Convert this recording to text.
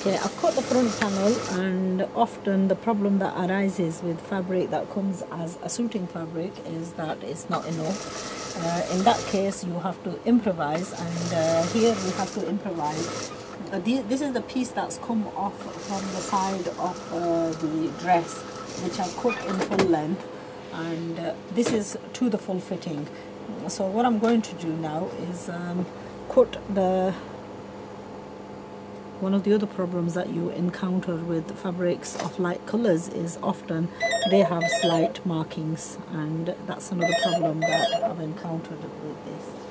So I've cut the front panel, and often the problem that arises with fabric that comes as a suiting fabric is that it's not enough. In that case you have to improvise, and here we have to improvise. This is the piece that's come off from the side of the dress, which I've cut in full length, and this is to the full fitting. So what I'm going to do now is cut the... One of the other problems that you encounter with fabrics of light colours is often they have slight markings, and that's another problem that I've encountered with this.